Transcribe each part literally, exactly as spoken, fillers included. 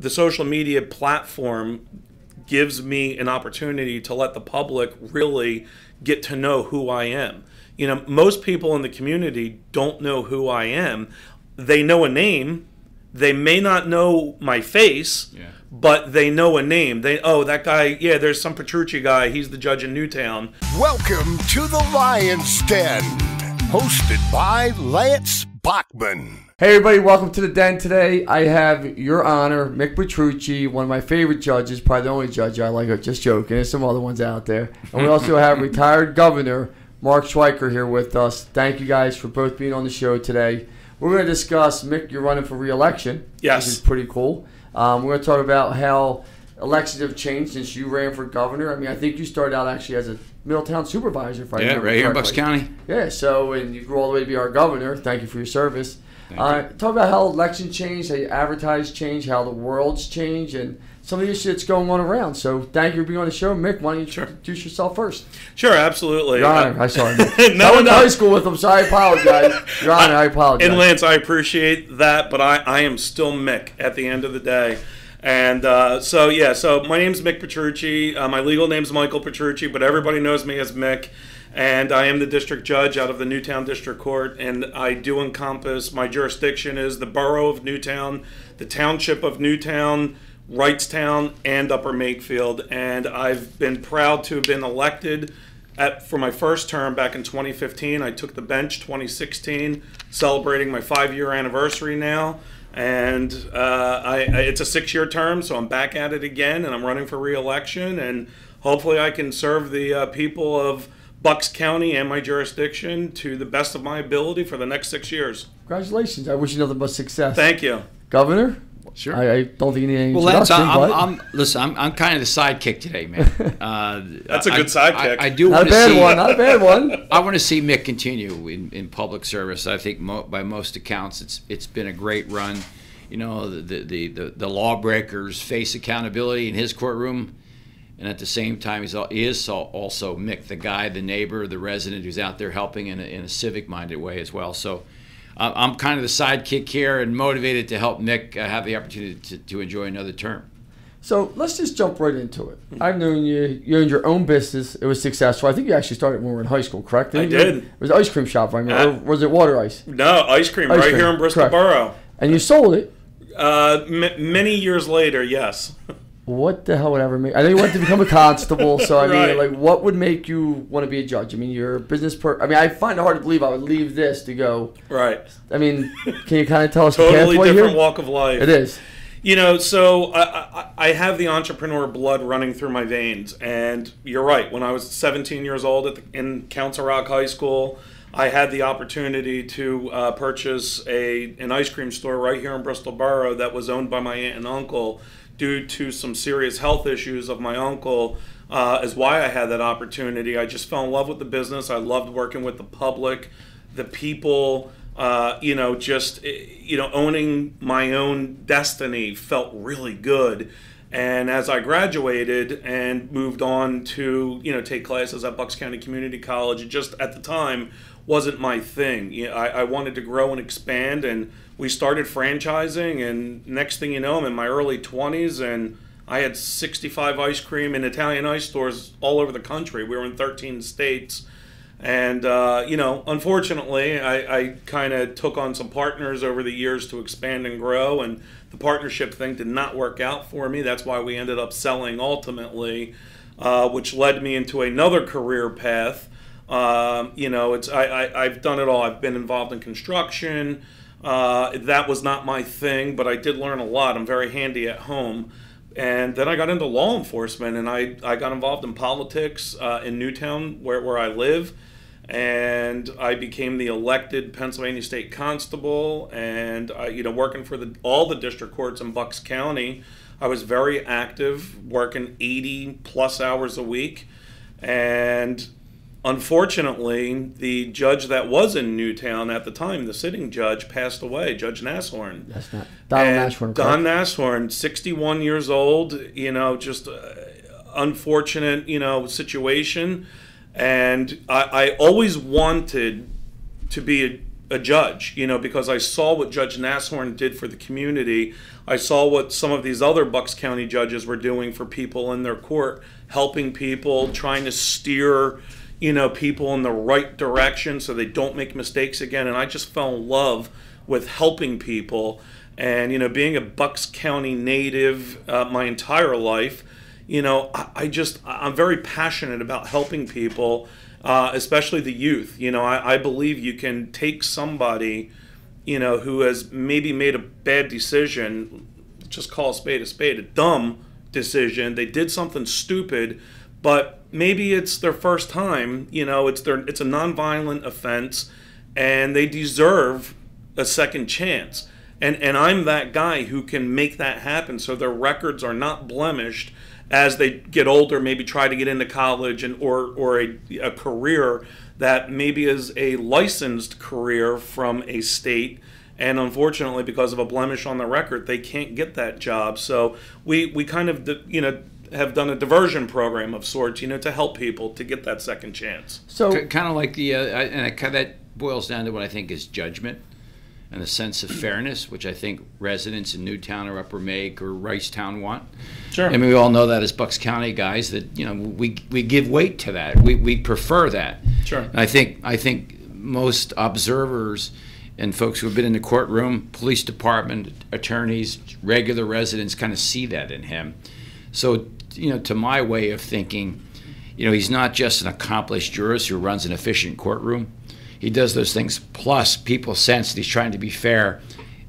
the social media platform gives me an opportunity to let the public really get to know who I am. You know, most people in the community don't know who I am. They know a name. They may not know my face, yeah. but they know a name. They, oh, that guy, yeah, there's some Petrucci guy. He's the judge in Newtown. Welcome to the Lion's Den, hosted by Lance Bachmann. Hey everybody, welcome to the Den. Today I have your honor, Mick Petrucci, one of my favorite judges, probably the only judge I like, just joking, there's some other ones out there. And we also have retired governor Mark Schweiker here with us. Thank you guys for both being on the show today. We're going to discuss, Mick, you're running for re-election, yes. which is pretty cool. Um, we're going to talk about how elections have changed since you ran for governor. I mean, I think you started out actually as a Middletown supervisor. If I yeah, right here in Bucks County. Yeah, so, and you grew all the way to be our governor. Thank you for your service. Uh, talk about how elections change, how you advertise change, how the world's change, and some of the shit's going on around. So thank you for being on the show. Mick, why don't you sure. introduce yourself first? Sure, absolutely. Your Honor, uh, I sorry. no, I went no. to high school with him, so I apologize. Your Honor, I, I apologize. And Lance, I appreciate that, but I, I am still Mick at the end of the day. And uh, so, yeah, so my name's Mick Petrucci. Uh, my legal name's Michael Petrucci, but everybody knows me as Mick. And I am the district judge out of the Newtown District Court, and I do encompass, my jurisdiction is the borough of Newtown, the township of Newtown, Wrightstown, and Upper Makefield. And I've been proud to have been elected at, for my first term back in twenty fifteen. I took the bench twenty sixteen, celebrating my five-year anniversary now. And uh, I, it's a six-year term, so I'm back at it again, and I'm running for re-election. And hopefully I can serve the uh, people of Bucks County and my jurisdiction to the best of my ability for the next six years. Congratulations. I wish you nothing but success. Thank you. Governor? Sure. I, I don't think you need any well, introduction. Well, Lance, I'm, I'm, listen, I'm, I'm kind of the sidekick today, man. Uh, that's a good sidekick. I, I, I do not a bad see, one. Not a bad one. I want to see Mick continue in, in public service. I think mo by most accounts it's it's been a great run. You know, the, the, the, the lawbreakers face accountability in his courtroom. And at the same time, he's all, he is also Mick, the guy, the neighbor, the resident who's out there helping in a, in a civic-minded way as well. So uh, I'm kind of the sidekick here and motivated to help Mick uh, have the opportunity to, to enjoy another term. So let's just jump right into it. I've known you. You owned your own business. It was successful. I think you actually started when we were in high school, correct? Didn't I you? did. It was an ice cream shop, I remember. Uh, was it water ice? No, ice cream ice right cream. here in Bristol correct. Borough. And you sold it? Uh, m many years later, yes. What the hell would ever make? I know you wanted to become a constable, so I right. mean, like, what would make you want to be a judge? I mean, you're a business per. I mean, I find it hard to believe I would leave this to go. Right. I mean, can you kind of tell us? Totally the different here? walk of life. It is. You know, so I, I, I have the entrepreneur blood running through my veins, and you're right. When I was seventeen years old at the, in Council Rock High School, I had the opportunity to uh, purchase a an ice cream store right here in Bristol Borough that was owned by my aunt and uncle. Due to some serious health issues of my uncle, uh, is why I had that opportunity. I just fell in love with the business. I loved working with the public, the people, uh, you know, just, you know, owning my own destiny felt really good. And as I graduated and moved on to, you know, take classes at Bucks County Community College, it just at the time wasn't my thing. You know, I, I wanted to grow and expand, and we started franchising, and next thing you know, I'm in my early twenties, and I had sixty-five ice cream and Italian ice stores all over the country. We were in thirteen states. And, uh, you know, unfortunately, I, I kind of took on some partners over the years to expand and grow, and the partnership thing did not work out for me. That's why we ended up selling ultimately, uh, which led me into another career path. Um, you know, it's I, I, I've done it all. I've been involved in construction. Uh, that was not my thing, but I did learn a lot. I'm very handy at home. And then I got into law enforcement, and I, I got involved in politics uh, in Newtown, where, where I live. And I became the elected Pennsylvania State Constable, and I, you know, working for the, all the district courts in Bucks County, I was very active, working eighty plus hours a week. And unfortunately, the judge that was in Newtown at the time, the sitting judge, passed away, Judge Nashorn. That's not Donald Nashorn. Don Nashorn, sixty-one years old. You know, just uh, unfortunate, you know, situation. And I, I always wanted to be a a judge, you know, because I saw what Judge Nashorn did for the community. I saw what some of these other Bucks County judges were doing for people in their court, helping people, trying to steer, you know, people in the right direction so they don't make mistakes again. And I just fell in love with helping people. And, you know, being a Bucks County native uh, my entire life, you know, I, I just, I'm very passionate about helping people, uh, especially the youth. You know, I, I believe you can take somebody, you know, who has maybe made a bad decision, just call a spade a spade, a dumb decision. They did something stupid, but maybe it's their first time, you know, it's their, it's a nonviolent offense, and they deserve a second chance. And, and I'm that guy who can make that happen so their records are not blemished as they get older, maybe try to get into college and or, or a, a career that maybe is a licensed career from a state. And unfortunately, because of a blemish on the record, they can't get that job. So we, we kind of, you know, have done a diversion program of sorts, you know, to help people to get that second chance. So C kind of like the, uh, and I, that boils down to what I think is judgment and a sense of fairness, which I think residents in Newtown or Upper Make or Wrightstown want. Sure. I mean, we all know that as Bucks County guys that, you know, we, we give weight to that. We, we prefer that. Sure. And I think, I think most observers and folks who have been in the courtroom, police department, attorneys, regular residents kind of see that in him. So, you know, to my way of thinking, you know, he's not just an accomplished jurist who runs an efficient courtroom. He does those things, plus people sense that he's trying to be fair.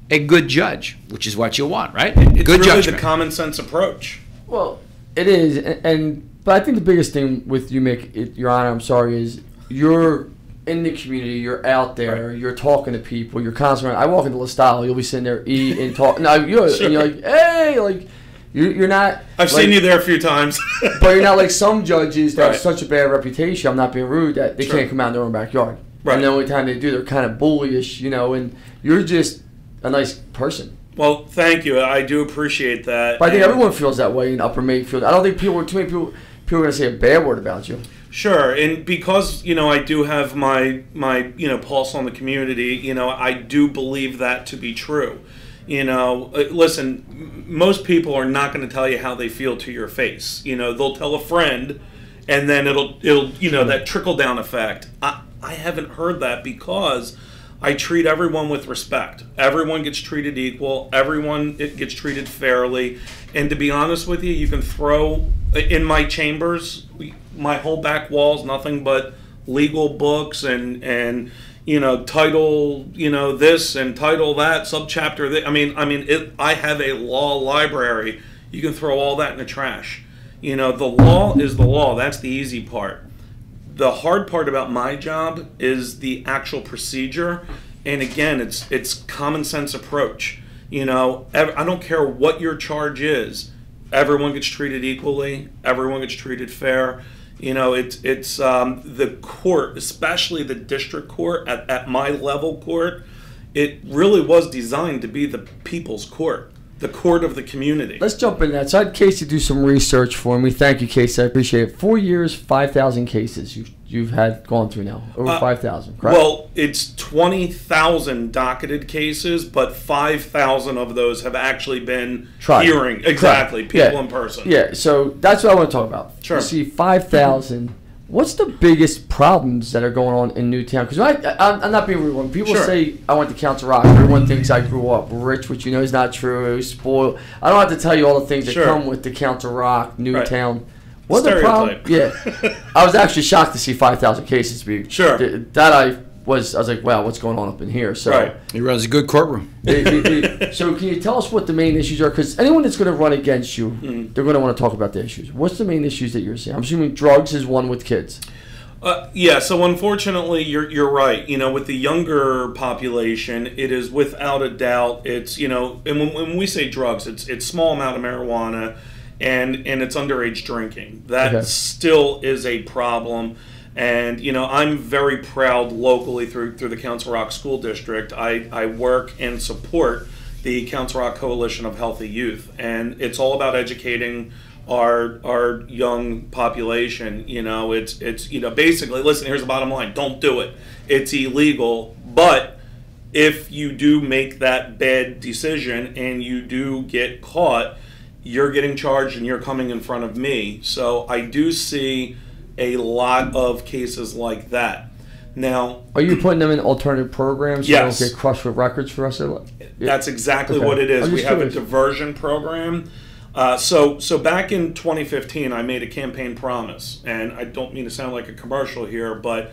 A good judge, which is what you want, right? It's good really judgment. The common sense approach. Well, it is, and, and but I think the biggest thing with you, Mick, it, Your Honor, I'm sorry, is you're in the community, you're out there, right. You're talking to people, you're constantly. I walk into La Stala, you'll be sitting there eating and talking. No, you're, sure. And you're like, hey, like. You're not. I've like, seen you there a few times. But you're not like some judges that right. have such a bad reputation. I'm not being rude that they sure. can't come out in their own backyard. Right. And the only time they do, they're kind of bullyish, you know. And you're just a nice person. Well, thank you. I do appreciate that. But I think and everyone feels that way in Upper Makefield. I don't think people, too many people, people are going to say a bad word about you. Sure, and because you know I do have my my you know pulse on the community. You know, I do believe that to be true. You know, listen, most people are not going to tell you how they feel to your face. You know, they'll tell a friend, and then it'll, it'll you know, that trickle-down effect. I, I haven't heard that because I treat everyone with respect. Everyone gets treated equal. Everyone it gets treated fairly. And to be honest with you, you can throw, in my chambers, my whole back wall's nothing but legal books and, and you know, title, you know, this and title that, subchapter that. I mean, I mean, it, I have a law library. You can throw all that in the trash. You know, the law is the law. That's the easy part. The hard part about my job is the actual procedure. And again, it's it's common sense approach. You know, I don't care what your charge is. Everyone gets treated equally. Everyone gets treated fair. You know, it's, it's um, the court, especially the district court, at, at my level court, it really was designed to be the people's court, the court of the community. Let's jump in that. So I had Casey do some research for me. Thank you, Casey. I appreciate it. Four years, five thousand cases you've, you've had gone through now, over uh, five thousand, correct? Well, it's twenty thousand docketed cases, but five thousand of those have actually been tried. Hearing. Exactly, correct. People yeah. in person. Yeah, so that's what I want to talk about. Sure. You see, five thousand. What's the biggest problems that are going on in Newtown? Because I'm, I'm not being rude. When people sure. say I went to Council Rock, everyone thinks I grew up rich, which you know is not true. It was spoiled. I don't have to tell you all the things that sure. come with the Council Rock, Newtown. Right. What's the problem? Yeah, I was actually shocked to see five thousand cases. Be sure that I was. I was like, wow, what's going on up in here? So right. he runs a good courtroom. They, they, they, so can you tell us what the main issues are? Because anyone that's going to run against you, mm. they're going to want to talk about the issues. What's the main issues that you're seeing? I'm assuming drugs is one with kids. Uh, yeah. So unfortunately, you're you're right. You know, with the younger population, it is without a doubt. It's you know, and when, when we say drugs, it's it's small amount of marijuana, and and it's underage drinking. That okay. still is a problem. And, you know, I'm very proud locally through through the Council Rock School District. I, I work and support the Council Rock Coalition of Healthy Youth. And it's all about educating our our young population. You know, it's, it's you know, basically, listen, here's the bottom line. Don't do it. It's illegal. But if you do make that bad decision and you do get caught, you're getting charged and you're coming in front of me. So I do see a lot of cases like that. Now, are you putting them in alternative programs so yes. they don't get crushed with records for us? Yeah. That's exactly okay. what it is. We have curious. a diversion program. Uh, so, so back in twenty fifteen, I made a campaign promise, and I don't mean to sound like a commercial here, but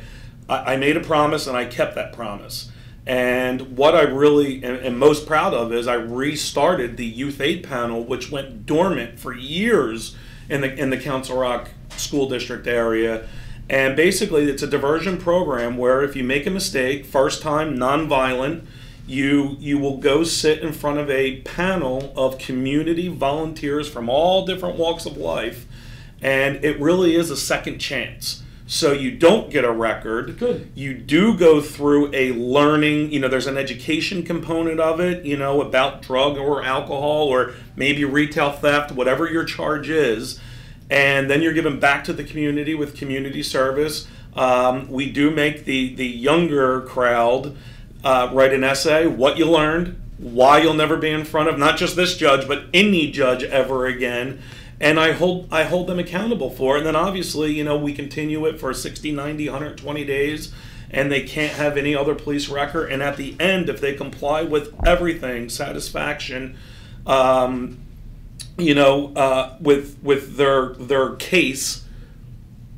I, I made a promise and I kept that promise. And what I really am, am most proud of is I restarted the Youth Aid Panel, which went dormant for years in the in the Council Rock School District area. And basically, it's a diversion program where if you make a mistake, first time, nonviolent, you you will go sit in front of a panel of community volunteers from all different walks of life, and it really is a second chance. So you don't get a record. Good. You do go through a learning, you know, there's an education component of it, you know, about drug or alcohol or maybe retail theft, whatever your charge is. And then you're given back to the community with community service. Um, we do make the, the younger crowd uh, write an essay, what you learned, why you'll never be in front of not just this judge, but any judge ever again. And I hold, I hold them accountable for it. And then obviously, you know, we continue it for sixty, ninety, a hundred twenty days, and they can't have any other police record. And at the end, if they comply with everything, satisfaction, um, you know, uh, with with their their case,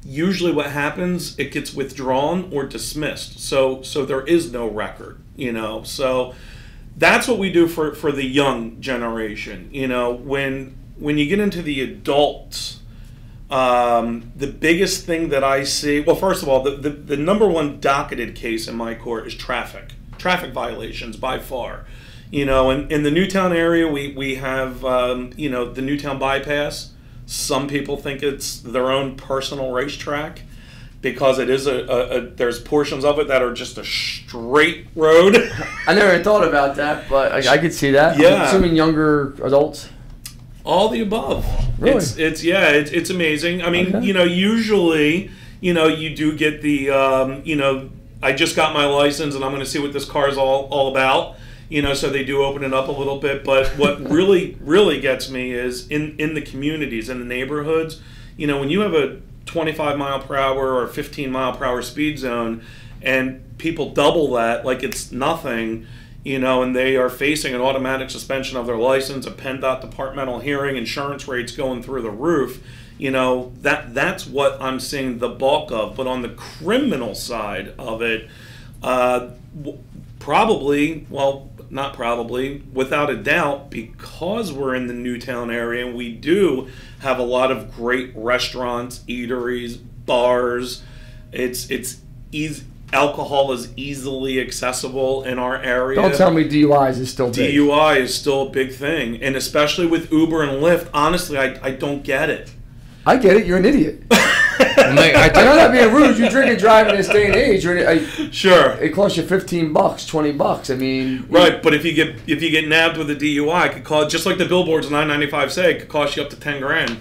usually what happens, it gets withdrawn or dismissed. So so there is no record, you know. So that's what we do for for the young generation. You know, when when you get into the adults, um, the biggest thing that I see, well, first of all, the, the the number one docketed case in my court is traffic traffic violations by far. You know, in, in the Newtown area, we, we have, um, you know, the Newtown Bypass. Some people think it's their own personal racetrack because it is a, a, a there's portions of it that are just a straight road. I never thought about that, but I, I could see that. Yeah. I'm assuming younger adults? All the above. Really? It's, it's yeah, it's, it's amazing. I mean, okay. you know, usually, you know, you do get the, um, you know, I just got my license and I'm going to see what this car is all, all about. You know, so they do open it up a little bit. But what really, really gets me is in, in the communities, in the neighborhoods, you know, when you have a twenty-five mile per hour or fifteen mile per hour speed zone and people double that like it's nothing, you know, and they are facing an automatic suspension of their license, a PennDOT departmental hearing, insurance rates going through the roof, you know, that that's what I'm seeing the bulk of. But on the criminal side of it, uh, probably, well, not probably, without a doubt, because we're in the Newtown area and we do have a lot of great restaurants, eateries, bars. It's it's easy, alcohol is easily accessible in our area. Don't tell me D U Is is still big. D U I is still a big thing, and especially with Uber and Lyft. Honestly, I I don't get it. I get it. You're an idiot. I know that being rude. You drink and drive in this day and age. I, sure, it costs you fifteen bucks, twenty bucks. I mean, right? You, but if you get if you get nabbed with a D U I, it could cost, just like the billboards nine ninety five say, it could cost you up to ten grand.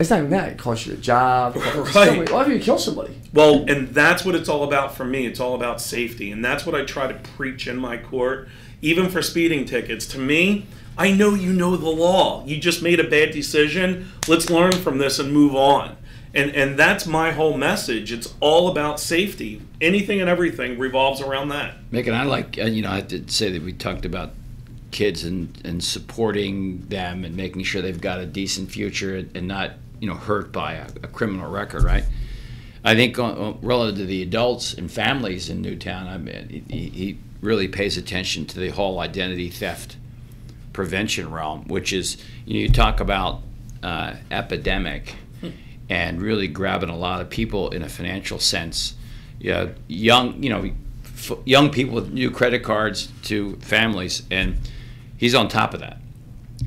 It's not even that. It costs you a job. Right? Somebody, why do you kill somebody? Well, and that's what it's all about for me. It's all about safety, and that's what I try to preach in my court, even for speeding tickets. To me, I know you know the law. You just made a bad decision. Let's learn from this and move on. And, and that's my whole message. It's all about safety. Anything and everything revolves around that. Mick, and I like, you know, I did say that we talked about kids and, and supporting them and making sure they've got a decent future and not, you know, hurt by a, a criminal record, right? I think on, relative to the adults and families in Newtown, I mean, he, he really pays attention to the whole identity theft prevention realm, which is, you know, you talk about uh, epidemic. And really grabbing a lot of people in a financial sense, you know, young, you know, f young people with new credit cards to families, and he's on top of that.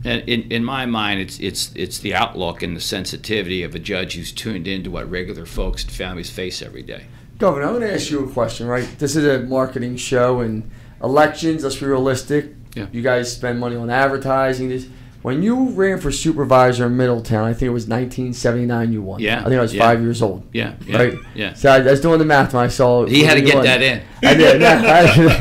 And in, in my mind, it's it's it's the outlook and the sensitivity of a judge who's tuned into what regular folks and families face every day. Governor, I'm going to ask you a question. Right, this is a marketing show and elections. Let's be realistic. Yeah. You guys spend money on advertising. This When you ran for supervisor in Middletown, I think it was nineteen seventy-nine you won. Yeah. I think I was yeah. five years old. Yeah. yeah. Right? Yeah. So I, I was doing the math when I saw. He had to get won. that in. I did. Yeah, I,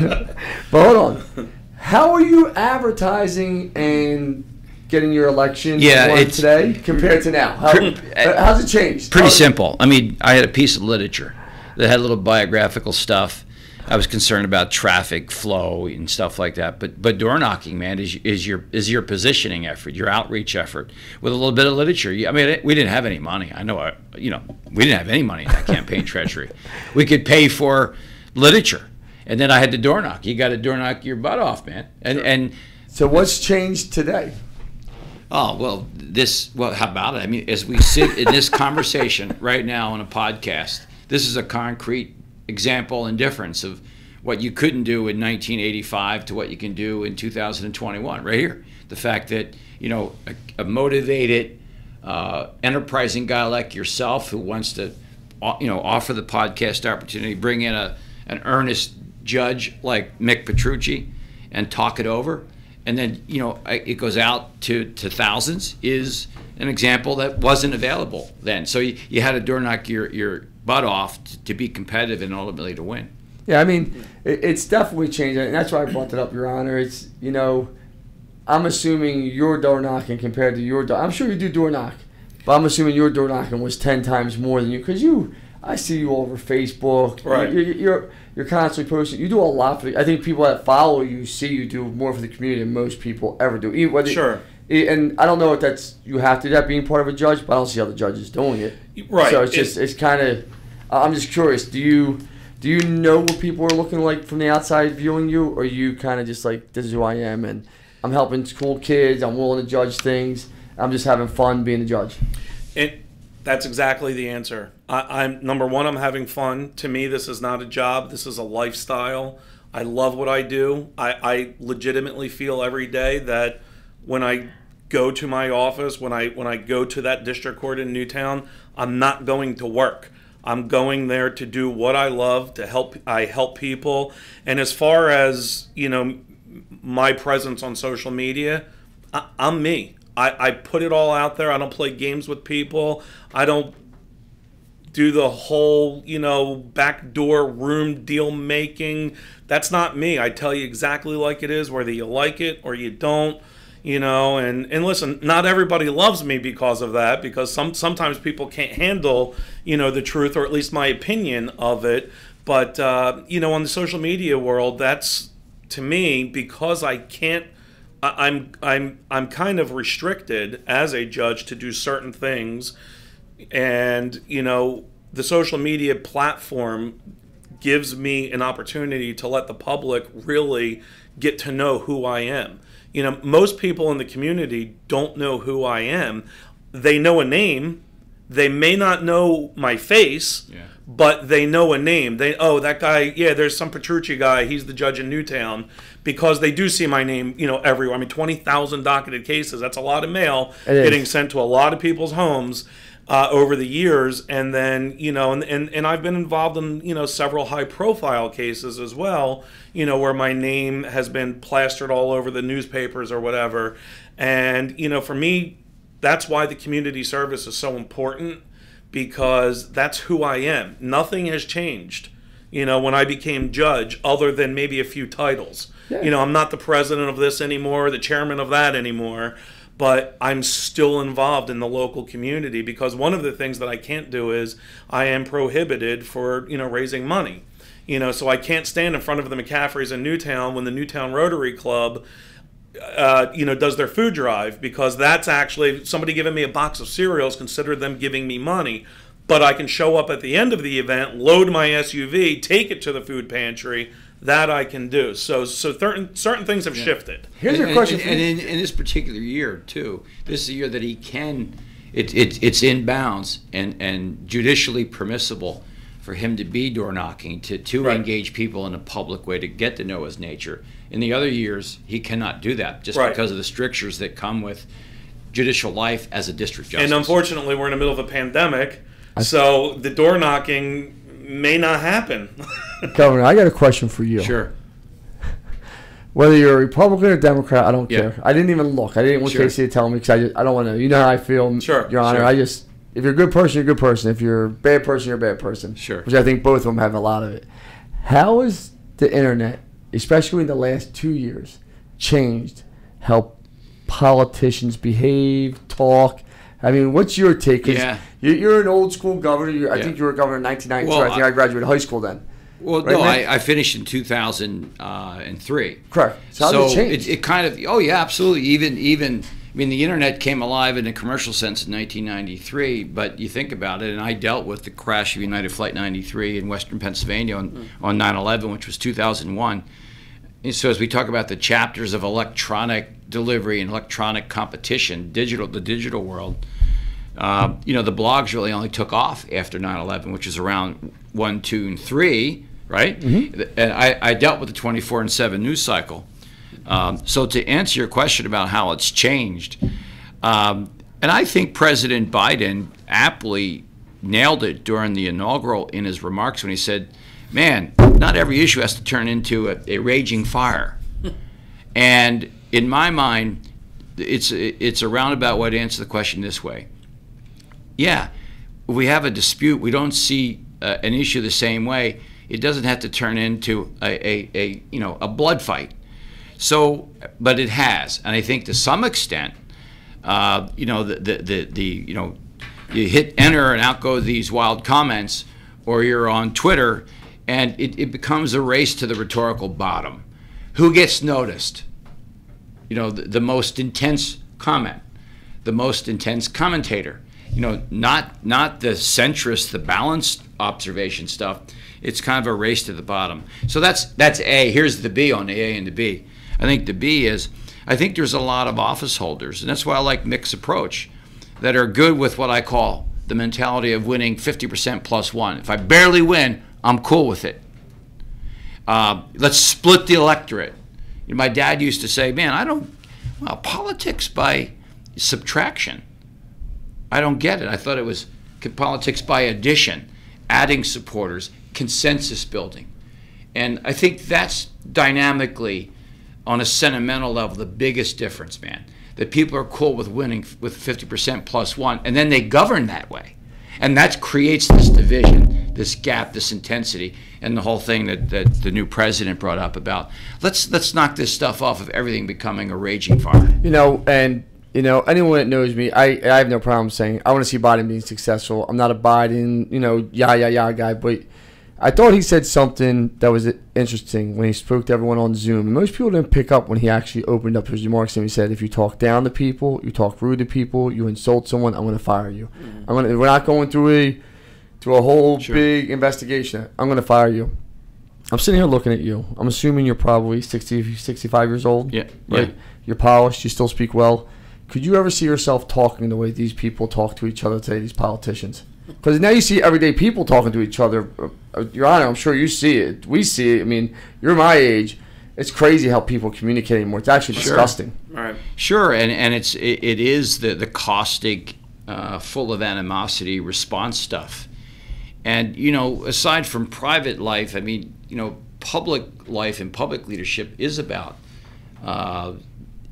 but hold on. How are you advertising and getting your election yeah, it's, today compared to now? How, pre, how's it changed? Pretty How, simple. I mean, I had a piece of literature that had a little biographical stuff. I was concerned about traffic flow and stuff like that, but but door knocking, man, is is your is your positioning effort, your outreach effort, with a little bit of literature. I mean, we didn't have any money. I know, I, you know, we didn't have any money in that campaign treasury. We could pay for literature, and then I had to door knock. You got to door knock your butt off, man. And sure. and so what's changed today? Oh well, this well, how about it? I mean, as we sit in this conversation right now on a podcast, this is a concrete example and difference of what you couldn't do in nineteen eighty-five to what you can do in two thousand twenty-one, right here. The fact that, you know, a, a motivated, uh, enterprising guy like yourself who wants to, you know, offer the podcast opportunity, bring in a, an earnest judge like Mick Petrucci and talk it over, and then, you know, I, it goes out to, to thousands, is an example that wasn't available then. So you, you had to door knock your, your butt off to, to be competitive and ultimately to win. Yeah, I mean, it, it's definitely changed, and that's why I brought that up, Your Honor. It's, you know, I'm assuming your door knocking compared to your door. I'm sure you do door knock, but I'm assuming your door knocking was ten times more than you, because you, I see you all over Facebook. Right. You're, you're you're constantly posting. You do a lot for. The, I think people that follow you see you do more for the community than most people ever do. Even whether sure. And I don't know if that's you have to do that being part of a judge, but I don't see other judges doing it. Right. So it's just it's, it's kind of. I'm just curious. Do you do you know what people are looking like from the outside viewing you, or are you kind of just like, this is who I am, and I'm helping school kids. I'm willing to judge things. I'm just having fun being a judge. It. That's exactly the answer. I, I'm number one. I'm having fun. To me, this is not a job. This is a lifestyle. I love what I do. I, I legitimately feel every day that when I go to my office, when I when I go to that district court in Newtown, I'm not going to work. I'm going there to do what I love, to help. I help people. And as far as, you know, my presence on social media, I, I'm me. I, I put it all out there. I don't play games with people. I don't do the whole, you know, backdoor room deal making. That's not me. I tell you exactly like it is, whether you like it or you don't. You know, and, and listen, not everybody loves me because of that, because some sometimes people can't handle, you know, the truth, or at least my opinion of it. But, uh, you know, on the social media world, that's, to me, because I can't, I, I'm, I'm, I'm kind of restricted as a judge to do certain things. And, you know, the social media platform gives me an opportunity to let the public really get to know who I am. You know, most people in the community don't know who I am. They know a name. They may not know my face, yeah. but they know a name. They, oh, that guy, yeah, there's some Petrucci guy. He's the judge in Newtown, because they do see my name, you know, everywhere. I mean, twenty thousand docketed cases. That's a lot of mail getting sent to a lot of people's homes uh, over the years. And then, you know, and, and, and I've been involved in, you know, several high-profile cases as well, you know, where my name has been plastered all over the newspapers or whatever. And, you know, for me, that's why the community service is so important, because that's who I am. Nothing has changed, you know, when I became judge, other than maybe a few titles. Yeah. You know, I'm not the president of this anymore, the chairman of that anymore, but I'm still involved in the local community, because one of the things that I can't do is I am prohibited for, you know, raising money. You know, so I can't stand in front of the McCaffrey's in Newtown when the Newtown Rotary Club, uh, you know, does their food drive, because that's actually somebody giving me a box of cereals, consider them giving me money. But I can show up at the end of the event, load my S U V, take it to the food pantry. That I can do. So, so certain certain things have yeah. shifted. Here's and, your question. And, and, and in, in this particular year, too, this is a year that he can. It, it it's in bounds and and judicially permissible for him to be door knocking, to, to right. engage people in a public way to get to know his nature. In the other years, he cannot do that just right. because of the strictures that come with judicial life as a district justice. And unfortunately, we're in the middle of a pandemic, I so the door knocking may not happen. Governor, I got a question for you. Sure. Whether you're a Republican or Democrat, I don't yeah. care. I didn't even look. I didn't want sure. Casey to tell me because I, just, I don't want to. You know how I feel, sure, Your Honor. Sure. I just, if you're a good person, you're a good person. If you're a bad person, you're a bad person. Sure. Which I think both of them have a lot of it. How has the internet, especially in the last two years, changed how politicians behave, talk? I mean, what's your take? Yeah. You're an old school governor. You're, I yeah. think you were a governor in nineteen ninety-two. Well, I think I, I graduated high school then. Well, right no, I, I finished in two thousand three. Correct. So, so it, it kind of, oh yeah, absolutely. Even, even, I mean, the internet came alive in a commercial sense in nineteen ninety-three, but you think about it, and I dealt with the crash of United Flight ninety-three in Western Pennsylvania on, mm. on nine eleven, which was two thousand one. And so as we talk about the chapters of electronic delivery and electronic competition, digital, the digital world, uh, you know, the blogs really only took off after nine eleven, which is around one, two, and three, right? Mm-hmm. And I, I dealt with the twenty-four and seven news cycle. Um, so to answer your question about how it's changed, um, and I think President Biden aptly nailed it during the inaugural in his remarks when he said, man, not every issue has to turn into a, a raging fire. And in my mind, it's, it's a roundabout way to answer the question this way. Yeah, we have a dispute. We don't see uh, an issue the same way. It doesn't have to turn into a, a, a, you know, a blood fight. So, but it has. And I think to some extent, uh, you know, the, the, the, the, you know, you hit enter and out go these wild comments, or you're on Twitter, and it, it becomes a race to the rhetorical bottom. Who gets noticed? You know, the, the most intense comment, the most intense commentator. You know, not not the centrist, the balanced observation stuff. It's kind of a race to the bottom. So that's that's A. Here's the B on the A and the B. I think the B is, I think there's a lot of office holders, and that's why I like Mick's approach, that are good with what I call the mentality of winning fifty percent plus one. If I barely win, I'm cool with it. Uh, let's split the electorate. You know, my dad used to say, man, I don't, well, politics by subtraction. I don't get it. I thought it was politics by addition, adding supporters, consensus building. And I think that's dynamically, on a sentimental level, the biggest difference, man. That people are cool with winning with fifty percent plus one, and then they govern that way. And that creates this division, this gap, this intensity, and the whole thing that, that the new president brought up about, let's, let's knock this stuff off of everything becoming a raging fire. You know, and... You know, anyone that knows me, I I have no problem saying I want to see Biden being successful. I'm not a Biden, you know, yeah, yeah, yeah guy. But I thought he said something that was interesting when he spoke to everyone on Zoom. Most people didn't pick up when he actually opened up his remarks and he said, if you talk down to people, you talk rude to people, you insult someone, I'm going to fire you. Mm-hmm. I'm gonna, we're not going through a, through a whole sure. big investigation. I'm going to fire you. I'm sitting here looking at you. I'm assuming you're probably sixty, sixty-five years old. Yeah. Right? Yeah. You're polished. You still speak well. Could you ever see yourself talking the way these people talk to each other today, these politicians? Because now you see everyday people talking to each other. Your Honor, I'm sure you see it. We see it. I mean, you're my age. It's crazy how people communicate anymore. It's actually sure. disgusting. All right. Sure, and, and it's, it, it is the, the caustic, uh, full of animosity response stuff. And, you know, aside from private life, I mean, you know, public life and public leadership is about... Uh,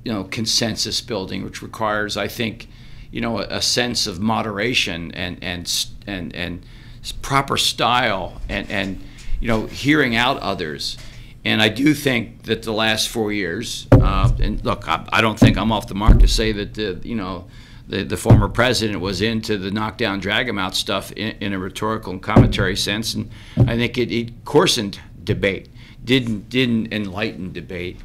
you know, consensus building, which requires, I think, you know, a, a sense of moderation and and and and proper style and and you know, hearing out others. And I do think that the last four years, uh, and look, I, I don't think I'm off the mark to say that the you know the the former president was into the knockdown drag 'em out stuff in, in a rhetorical and commentary sense, and I think it, it coarsened debate. Didn't didn't enlighten debate.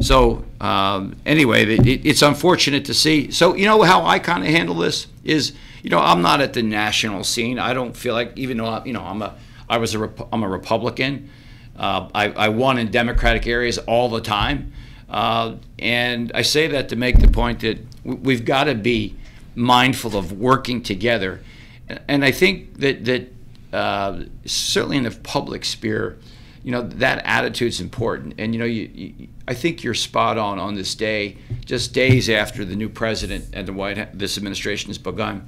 So um, anyway, it, it's unfortunate to see. So you know how I kind of handle this is, you know, I'm not at the national scene. I don't feel like, even though I, you know I'm a I was a I'm a Republican. Uh, I I won in Democratic areas all the time, uh, and I say that to make the point that we've got to be mindful of working together. And I think that that uh, certainly in the public sphere, you know, that attitude's important. And, you know, you, you, I think you're spot on on this day, just days after the new president and the White House, this administration has begun.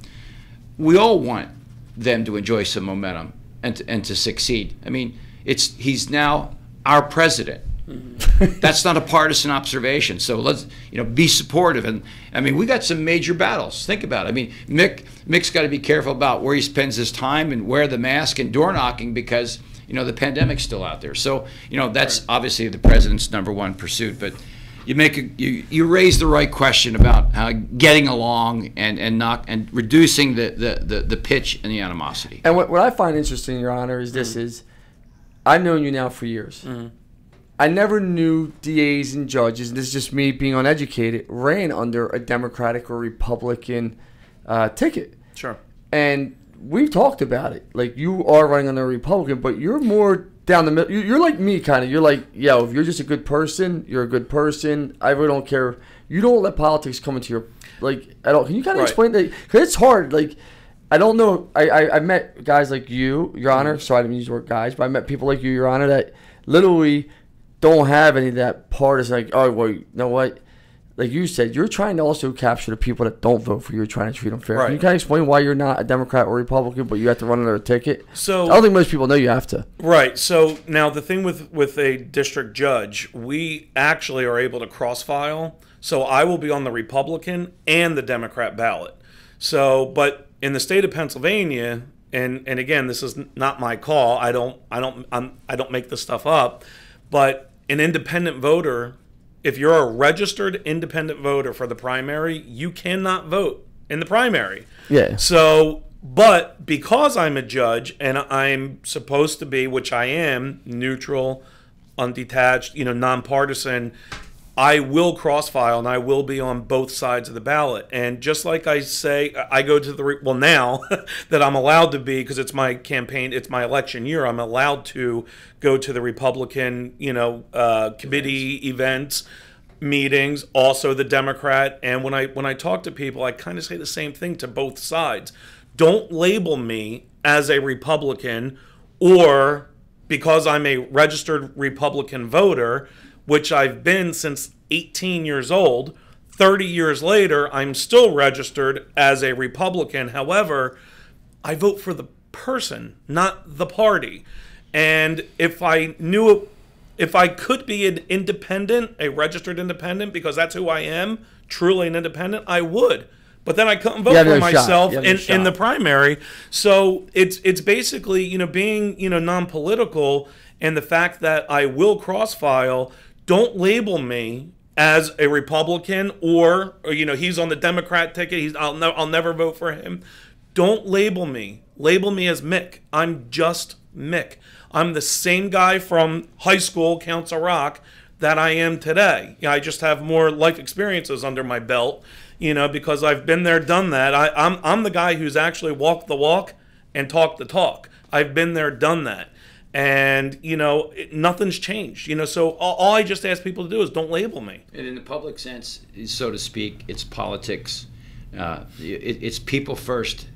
We all want them to enjoy some momentum and to, and to succeed. I mean, it's he's now our president. Mm-hmm. That's not a partisan observation. So let's, you know, be supportive. And I mean, we got some major battles. Think about it. I mean, Mick, Mick's got to be careful about where he spends his time and wear the mask and door knocking because, you know, the pandemic's still out there. So, you know, that's right. Obviously the president's number one pursuit. But you make a, you, you raise the right question about uh, getting along and and not and reducing the, the, the, the pitch and the animosity. And what, what I find interesting, Your Honor, is this: mm-hmm. is I've known you now for years. Mm-hmm. I never knew D As and judges, and this is just me being uneducated, ran under a Democratic or Republican uh, ticket. Sure. And we've talked about it. Like, you are running under a Republican, but you're more down the middle. You're like me, kind of. You're like, yo, if you're just a good person, you're a good person. I really don't care. You don't let politics come into your, like, at all. Can you kind of right. explain that? Because it's hard. Like, I don't know. I, I, I met guys like you, Your Honor. Mm-hmm. Sorry, I didn't use the word guys, but I met people like you, Your Honor, that literally don't have any of that partisan, like, oh, well, you know what? Like you said, you're trying to also capture the people that don't vote for you. You're trying to treat them fair. Right. Can you kind of explain why you're not a Democrat or Republican, but you have to run another ticket? So I don't think most people know you have to. Right. So now the thing with, with a district judge, we actually are able to cross-file. So I will be on the Republican and the Democrat ballot. So, but in the state of Pennsylvania, and, and again, this is not my call. I don't, I don't, I'm, I don't make this stuff up, but an independent voter, if you're a registered independent voter for the primary, you cannot vote in the primary. Yeah. So, but because I'm a judge and I'm supposed to be, which I am, neutral, undetached, you know, nonpartisan, I will cross-file and I will be on both sides of the ballot. And just like I say, I go to the, well, now that I'm allowed to be, because it's my campaign, it's my election year, I'm allowed to go to the Republican, you know, uh, committee events, meetings, also the Democrat. And when I, when I talk to people, I kind of say the same thing to both sides. Don't label me as a Republican or because I'm a registered Republican voter, which I've been since eighteen years old. thirty years later, I'm still registered as a Republican. However, I vote for the person, not the party. And if I knew, if I could be an independent, a registered independent, because that's who I am, truly an independent, I would. But then I couldn't vote for myself in, in the primary. So it's it's basically, you know, being, you know, non-political, and the fact that I will cross-file. Don't label me as a Republican or, or, you know, he's on the Democrat ticket. He's I'll, ne I'll never vote for him. Don't label me. Label me as Mick. I'm just Mick. I'm the same guy from high school, Council Rock, that I am today. You know, I just have more life experiences under my belt, you know, because I've been there, done that. I, I'm, I'm the guy who's actually walked the walk and talked the talk. I've been there, done that. And, you know, it, nothing's changed. You know, so all, all I just ask people to do is don't label me. And in the public sense, so to speak, it's politics. Uh, it, it's people first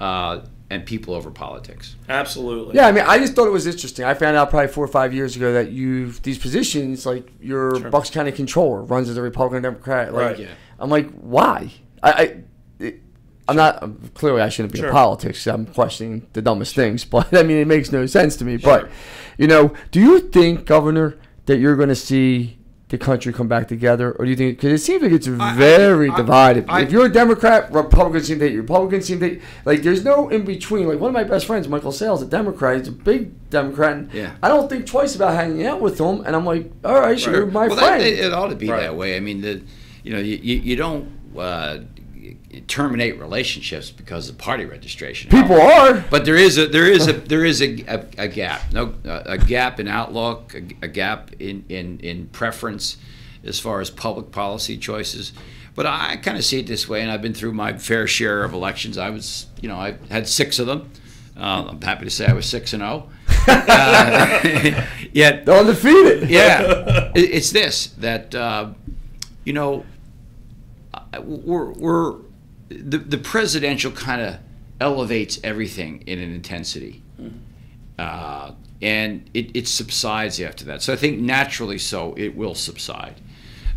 uh, and people over politics. Absolutely. Yeah, I mean, I just thought it was interesting. I found out probably four or five years ago that you've, these positions, like your sure. Bucks County controller runs as a Republican Democrat. Like, right, yeah. I'm like, why? I, I it, I'm not, clearly I shouldn't be sure. in politics. I'm questioning the dumbest things, but I mean, it makes no sense to me. Sure. But, you know, do you think, Governor, that you're going to see the country come back together? Or do you think, because it seems like it's I, very I, divided. I, I, if you're a Democrat, Republicans seem to hate you. Republicans seem to hate, like, there's no in between. Like, one of my best friends, Michael Sales, a Democrat. He's a big Democrat. And yeah. I don't think twice about hanging out with him. And I'm like, all right, sure, right. my well, friend. That, it ought to be right. that way. I mean, the, you know, you, you, you don't uh, terminate relationships because of party registration. People no. are, but there is a there is a there is a, a, a gap. No, a, a gap in outlook, a, a gap in, in in preference as far as public policy choices. But I kind of see it this way, and I've been through my fair share of elections. I was, you know, I had six of them. Uh, I'm happy to say I was six and zero. Uh, yet undefeated. Yeah, it, it's this that uh, you know. We're, we're the, the presidential kind of elevates everything in an intensity, mm-hmm. uh, and it, it subsides after that. So I think naturally, so it will subside.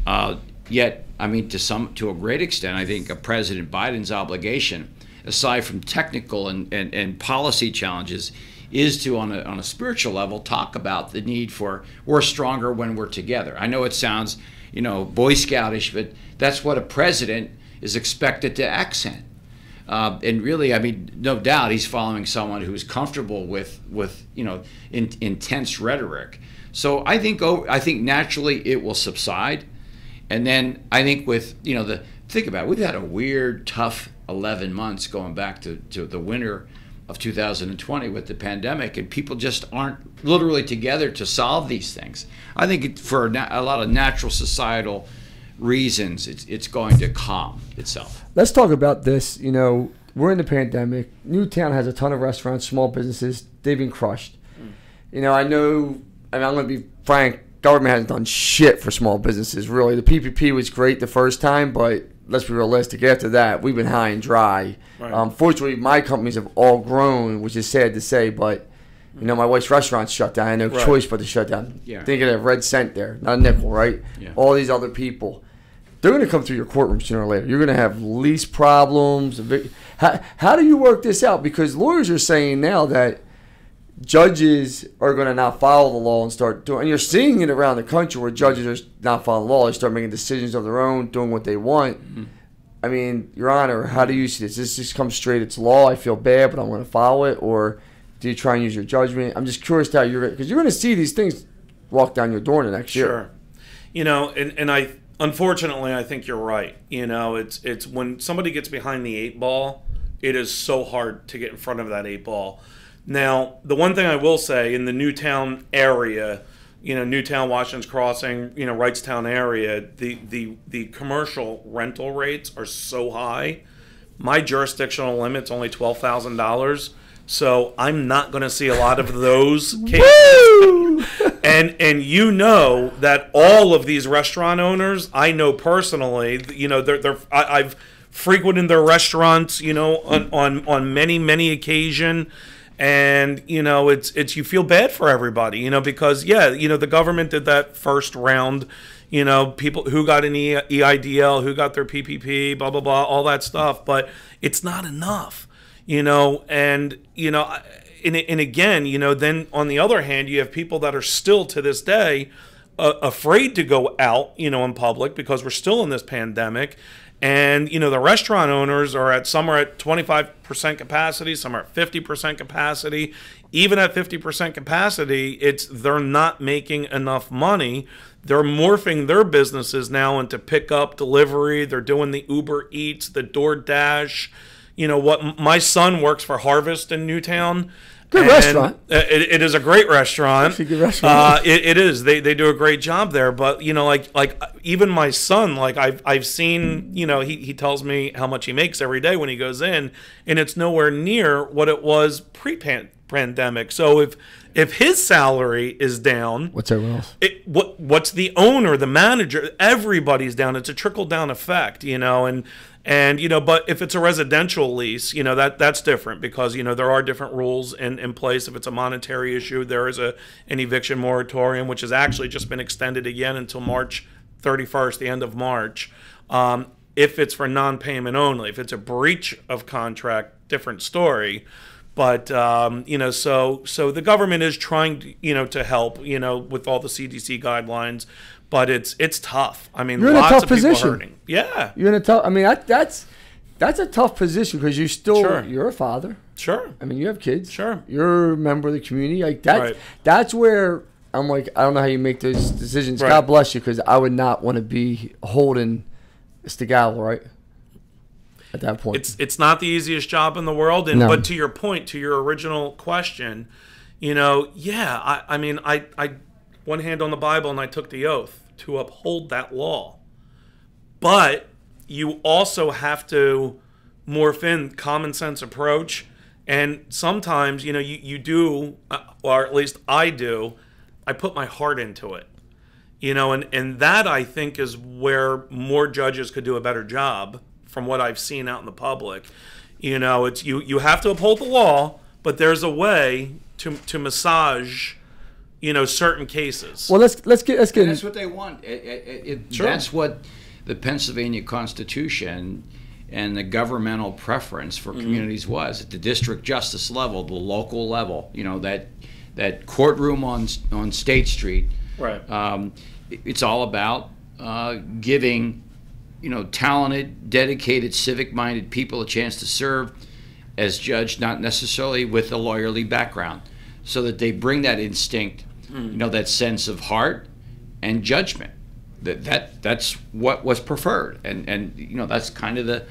Uh, yet, I mean, to some, to a great extent, I think a President Biden's obligation, aside from technical and, and, and policy challenges, is to, on a, on a spiritual level, talk about the need for we're stronger when we're together. I know it sounds, you know, Boy Scoutish, but that's what a president is expected to accent. Uh, and really, I mean, no doubt he's following someone who's comfortable with, with you know, in, intense rhetoric. So I think, oh, I think naturally it will subside. And then I think with, you know, the, think about it, we've had a weird, tough eleven months going back to, to the winter of two thousand twenty with the pandemic, and people just aren't literally together to solve these things. I think it, for a, a lot of natural societal reasons, it's, it's going to calm itself. Let's talk about this. You know, we're in the pandemic. Newtown has a ton of restaurants, small businesses. They've been crushed. Mm. You know, I know, I mean, I'm going to be frank, government hasn't done shit for small businesses, really. The P P P was great the first time, but let's be realistic. After that, we've been high and dry. Right. Um, fortunately, my companies have all grown, which is sad to say, but, you know, my wife's restaurant's shut down. I had no right. choice but to shut down. Yeah. Think of that red cent there, not a nickel, right? Yeah. All these other people. They're going to come through your courtroom sooner or later. You're going to have lease problems. How, how do you work this out? Because lawyers are saying now that judges are going to not follow the law and start doing, and you're seeing it around the country where judges are not following the law. They start making decisions of their own, doing what they want. Mm-hmm. I mean, Your Honor, how do you see this? This just comes straight. It's law. I feel bad, but I'm going to follow it. Or do you try and use your judgment? I'm just curious how you're, because you're going to see these things walk down your door in the next sure. year. You know, and, and I, unfortunately, I think you're right. You know, it's, it's when somebody gets behind the eight ball, it is so hard to get in front of that eight ball. Now, the one thing I will say in the Newtown area, you know, Newtown, Washington's Crossing, you know, Wrightstown area, the, the, the commercial rental rates are so high. My jurisdictional limit's only twelve thousand dollars, so I'm not going to see a lot of those cases. and, and you know that all of these restaurant owners, I know personally, you know, they're, they're, I, I've frequented their restaurants, you know, on, on, on many, many occasions. And, you know, it's, it's, you feel bad for everybody, you know, because, yeah, you know, the government did that first round, you know, people who got an E I D L, who got their P P P, blah, blah, blah, all that stuff. But it's not enough, you know, and, you know, and, and again, you know, then on the other hand, you have people that are still to this day uh, afraid to go out, you know, in public because we're still in this pandemic. And, you know, the restaurant owners are at, some are at twenty-five percent capacity, some are at fifty percent capacity. Even at fifty percent capacity, it's, they're not making enough money. They're morphing their businesses now into pickup, delivery. They're doing the Uber Eats, the DoorDash. You know what? My son works for Harvest in Newtown. Good restaurant. It, it is a great restaurant. A good restaurant. Uh, it, it is. They they do a great job there. But you know, like like even my son, like I've I've seen. You know, he he tells me how much he makes every day when he goes in, and it's nowhere near what it was pre-pandemic. So if if his salary is down, what's everyone else? It, what what's the owner, the manager? Everybody's down. It's a trickle down effect. You know, and. And, you know, but if it's a residential lease, you know, that that's different because, you know, there are different rules in, in place. If it's a monetary issue, there is a an eviction moratorium, which has actually just been extended again until March thirty-first, the end of March. Um, if it's for non-payment only, if it's a breach of contract, different story. But, um, you know, so so the government is trying, to, you know, to help, you know, with all the C D C guidelines. But it's it's tough. I mean, you're in lots a tough of position. People hurting. Yeah, you're in a tough. I mean, that, that's that's a tough position because you still sure. you're a father. Sure. I mean, you have kids. Sure. You're a member of the community. Like that's right. that's where I'm like, I don't know how you make those decisions. Right. God bless you, because I would not want to be holding the gavel, right? At that point, it's it's not the easiest job in the world. And no. but to your point, to your original question, you know, yeah, I I mean, I I one hand on the Bible and I took the oath to uphold that law. But you also have to morph in common sense approach. And sometimes, you know, you, you do, or at least I do, I put my heart into it. You know, and, and that I think is where more judges could do a better job from what I've seen out in the public. You know, it's you, you have to uphold the law, but there's a way to, to massage you know, certain cases. Well, let's let's get let's get. And that's what they want. It, it, it, sure. That's what the Pennsylvania Constitution and the governmental preference for communities mm-hmm. was at the district justice level, the local level, you know, that that courtroom on on State Street. Right. Um, it, it's all about uh, giving, you know, talented, dedicated, civic-minded people a chance to serve as judge, not necessarily with a lawyerly background, so that they bring that instinct, mm. you know, that sense of heart and judgment. That that that's what was preferred, and and you know that's kind of the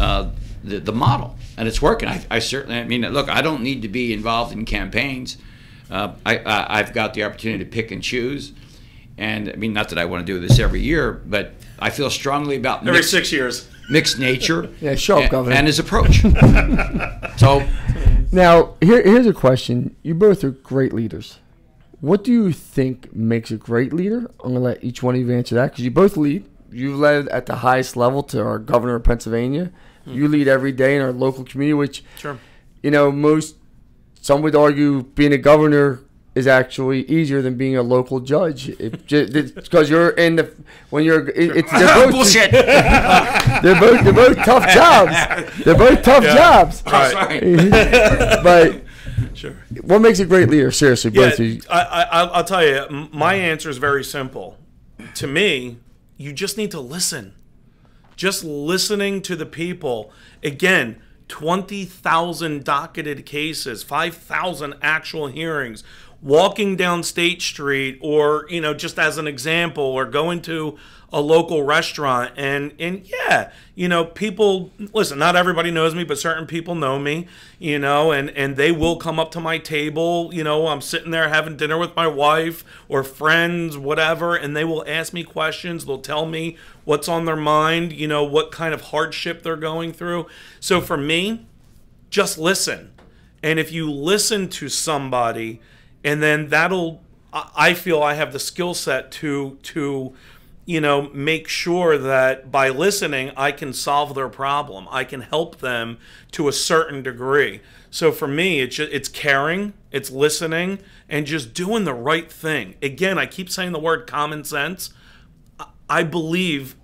uh, the, the model, and it's working. I, I certainly, I mean, look, I don't need to be involved in campaigns. Uh, I, I I've got the opportunity to pick and choose, and I mean, not that I want to do this every year, but I feel strongly about every mixed, six years mixed nature. Yeah, show up, and, Governor, and his approach. So now here here's a question: you both are great leaders. What do you think makes a great leader? I'm going to let each one of you answer that because you both lead. You led at the highest level to our governor of Pennsylvania. Mm. You lead every day in our local community, which, sure. you know, most, some would argue being a governor is actually easier than being a local judge. Because you're in the, when you're, it, it's, they're both, bullshit. they're, both, they're both tough jobs. They're both tough yeah. jobs. Right. Right. But, sure. What makes a great leader? Seriously, yeah, both of you. I, I, I'll tell you, my answer is very simple. To me, you just need to listen. Just listening to the people. Again, twenty thousand docketed cases, five thousand actual hearings. Walking down State Street, or, you know, just as an example, or going to a local restaurant, and and yeah, you know, people listen. Not everybody knows me, but certain people know me, you know, and and they will come up to my table. You know, I'm sitting there having dinner with my wife or friends, whatever, and they will ask me questions. They'll tell me what's on their mind, you know, what kind of hardship they're going through. So for me, just listen. And if you listen to somebody, and then that'll, I feel I have the skill set to, to, you know, make sure that by listening, I can solve their problem. I can help them to a certain degree. So for me, it's, it's caring, it's listening, and just doing the right thing. Again, I keep saying the word common sense. I believe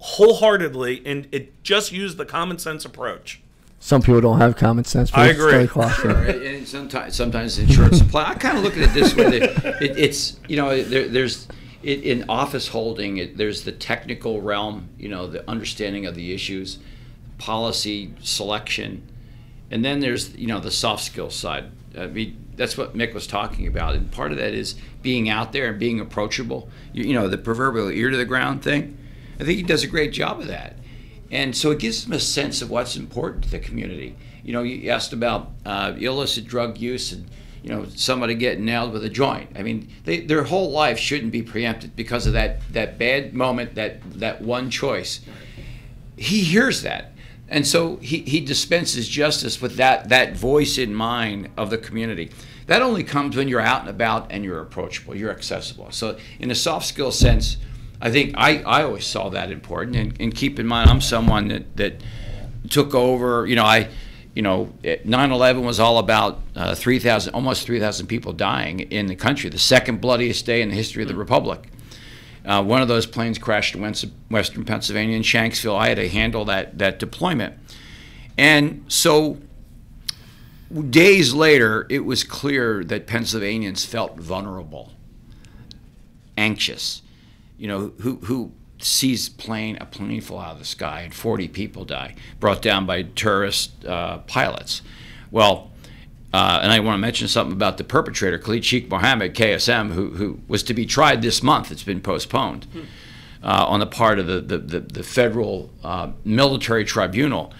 wholeheartedly, and it just used the common sense approach. Some people don't have common sense. I agree. Sure. And sometimes, sometimes in short supply. I kind of look at it this way: that it, it's you know, there, there's it, in office holding. It, there's the technical realm, you know, the understanding of the issues, policy selection, and then there's you know the soft skill side. I mean, that's what Mick was talking about, and part of that is being out there and being approachable. You, you know, the proverbial ear to the ground thing. I think he does a great job of that. And so it gives them a sense of what's important to the community. You know, you asked about uh, illicit drug use and, you know, somebody getting nailed with a joint. I mean, they, their whole life shouldn't be preempted because of that, that bad moment, that, that one choice. He hears that. And so he, he dispenses justice with that, that voice in mind of the community. That only comes when you're out and about and you're approachable, you're accessible. So in a soft skill sense, I think I, I always saw that important, and, and keep in mind I'm someone that, that took over. You know, I, you know, nine eleven was all about uh, three thousand, almost three thousand people dying in the country, the second bloodiest day in the history of the Republic. Uh, one of those planes crashed in western Pennsylvania in Shanksville. I had to handle that that deployment, and so days later, it was clear that Pennsylvanians felt vulnerable, anxious. You know, who, who sees plane, a plane fall out of the sky and forty people die, brought down by terrorist uh, pilots. Well, uh, and I want to mention something about the perpetrator, Khalid Sheikh Mohammed, K S M, who, who was to be tried this month. It's been postponed hmm. uh, on the part of the, the, the, the federal uh, military tribunal.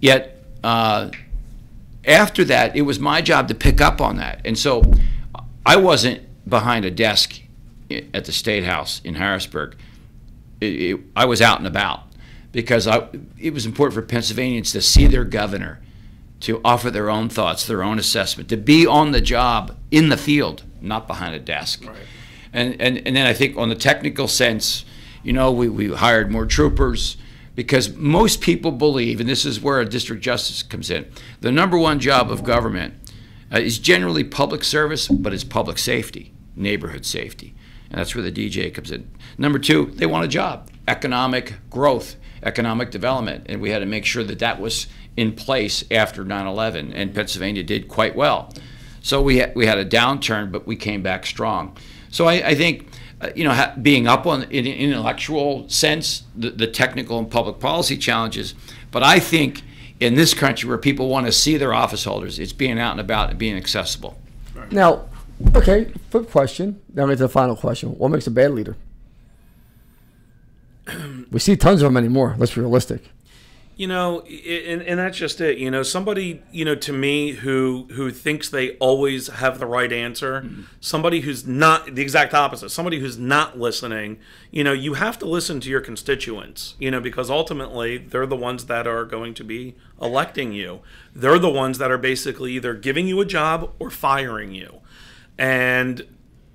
Yet, uh, after that, it was my job to pick up on that. And so I wasn't behind a desk at the State House in Harrisburg. It, it, I was out and about because I, it was important for Pennsylvanians to see their governor, to offer their own thoughts, their own assessment, to be on the job in the field, not behind a desk. Right. And, and, and then I think on the technical sense, you know, we, we hired more troopers because most people believe, and this is where a district justice comes in, the number one job of government uh, is generally public service, but it's public safety, neighborhood safety. And that's where the D J comes in. Number two, they want a job, economic growth, economic development, and we had to make sure that that was in place after nine eleven, and Pennsylvania did quite well. So we, ha we had a downturn, but we came back strong. So I, I think, uh, you know, ha being up on, in an intellectual sense, the, the technical and public policy challenges, but I think in this country where people want to see their office holders, it's being out and about and being accessible. Right. Now, okay, quick question. That makes the final question. What makes a bad leader? We see tons of them anymore. Let's be realistic. You know, and, and that's just it. You know, somebody, you know, to me who who thinks they always have the right answer, mm-hmm. somebody who's not, the exact opposite, somebody who's not listening. You know, you have to listen to your constituents, you know, because ultimately they're the ones that are going to be electing you. They're the ones that are basically either giving you a job or firing you. And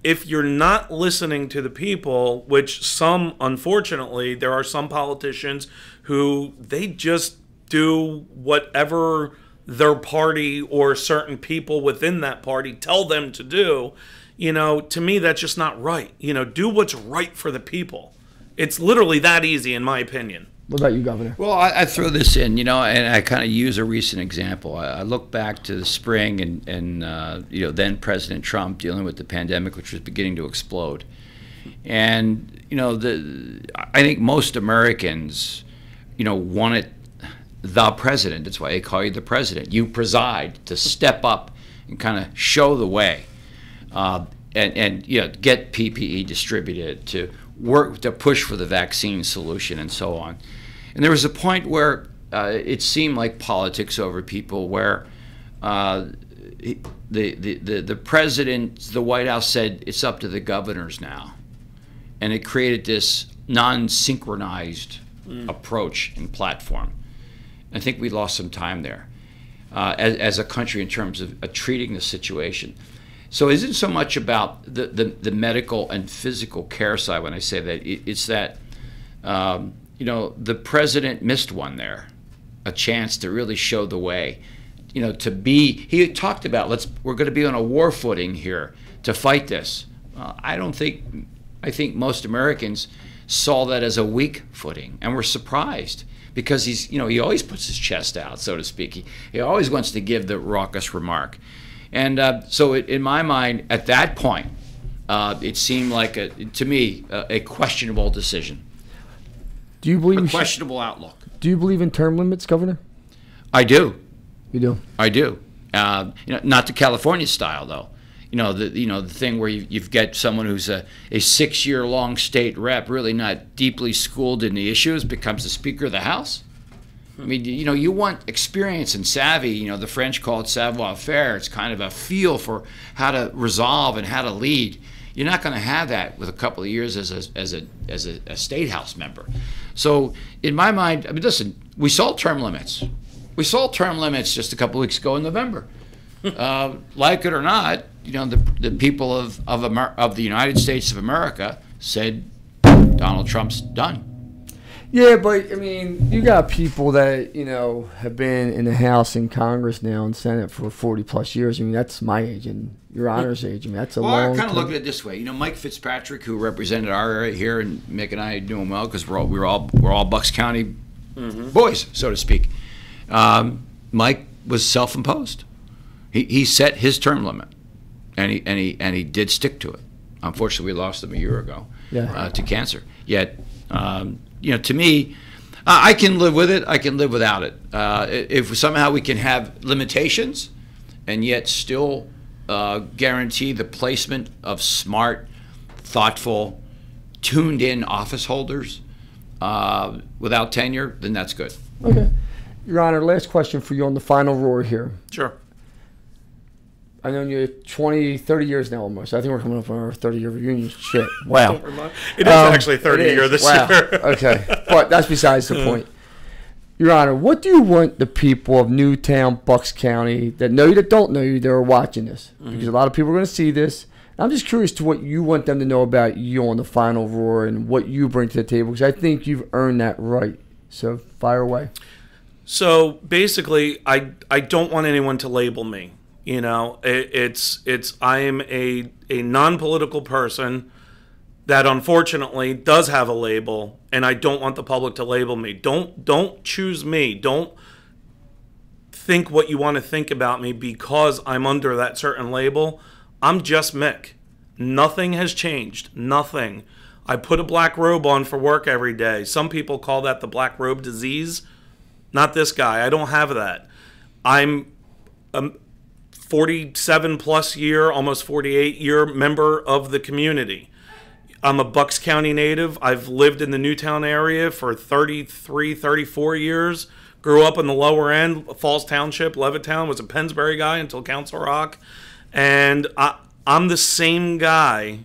if you're not listening to the people, which some, unfortunately, there are some politicians who they just do whatever their party or certain people within that party tell them to do, you know, to me, that's just not right. You know, do what's right for the people. It's literally that easy, in my opinion. What about you, Governor? Well, I, I throw this in, you know, and I kind of use a recent example. I, I look back to the spring and, and uh, you know, then President Trump dealing with the pandemic, which was beginning to explode. And, you know, the, I think most Americans, you know, wanted the president. That's why they call you the president. You preside, to step up and kind of show the way uh, and, and, you know, get P P E distributed, to work to push for the vaccine solution and so on. And there was a point where uh, it seemed like politics over people, where uh, the, the, the, the president, the White House said, it's up to the governors now. And it created this non-synchronized mm. approach and platform. I think we lost some time there uh, as, as a country in terms of uh, treating the situation. So it isn't so much about the, the, the medical and physical care side when I say that. It, it's that, um, you know, the president missed one there, a chance to really show the way, you know, to be, he had talked about, let's, we're going to be on a war footing here to fight this. Uh, I don't think, I think most Americans saw that as a weak footing and were surprised, because he's, you know, he always puts his chest out, so to speak. He, he always wants to give the raucous remark. And uh, so it, in my mind, at that point, uh, it seemed like, a, to me, a, a questionable decision. Do you believe a questionable outlook? Do you believe in term limits, Governor? I do. You do? I do. Uh, you know, not the California style, though. You know, the, you know, the thing where you, you've got someone who's a, a six-year-long state rep, really not deeply schooled in the issues, becomes the Speaker of the House. I mean, you know, you want experience and savvy. You know, the French call it savoir-faire. It's kind of a feel for how to resolve and how to lead. You're not going to have that with a couple of years as a as a as a, a state house member. So, in my mind, I mean, listen, we saw term limits. We saw term limits just a couple of weeks ago in November. uh, like it or not, you know, the the people of of Amer of the United States of America said Donald Trump's done. Yeah, but, I mean, you got people that, you know, have been in the House and Congress now and Senate for forty-plus years. I mean, that's my age and Your Honor's age. I mean, that's a well, long Well, I kind of look at it this way. You know, Mike Fitzpatrick, who represented our area here, and Mick and I knew him well because we're all, we're, all, we're all Bucks County mm-hmm. boys, so to speak. Um, Mike was self-imposed. He, he set his term limit, and he, and, he, and he did stick to it. Unfortunately, we lost him a year ago yeah. uh, to cancer. Yet... Um, you know, to me, uh, I can live with it. I can live without it. Uh, if somehow we can have limitations and yet still uh, guarantee the placement of smart, thoughtful, tuned-in office holders uh, without tenure, then that's good. Okay. Your Honor, last question for you on the final roar here. Sure. I've known you twenty, thirty years now almost. I think we're coming up on our thirty-year reunion. Shit. Wow. It is um, actually thirty year this wow. year. Okay. But that's besides the point. Your Honor, what do you want the people of Newtown, Bucks County, that know you, that don't know you, that are watching this? Mm-hmm. Because a lot of people are going to see this. I'm just curious to what you want them to know about you on the final roar and what you bring to the table, because I think you've earned that right. So fire away. So basically, I, I don't want anyone to label me. You know, it, it's it's I am a a non-political person that unfortunately does have a label, and I don't want the public to label me. Don't don't choose me. Don't think what you want to think about me because I'm under that certain label. I'm just Mick. Nothing has changed. Nothing. I put a black robe on for work every day. Some people call that the black robe disease. Not this guy. I don't have that. I'm a forty-seven plus year, almost forty-eight year member of the community. I'm a Bucks County native. I've lived in the Newtown area for thirty-three, thirty-four years. Grew up in the lower end, Falls Township, Levittown. Was a Pennsbury guy until Council Rock. And I, I'm the same guy,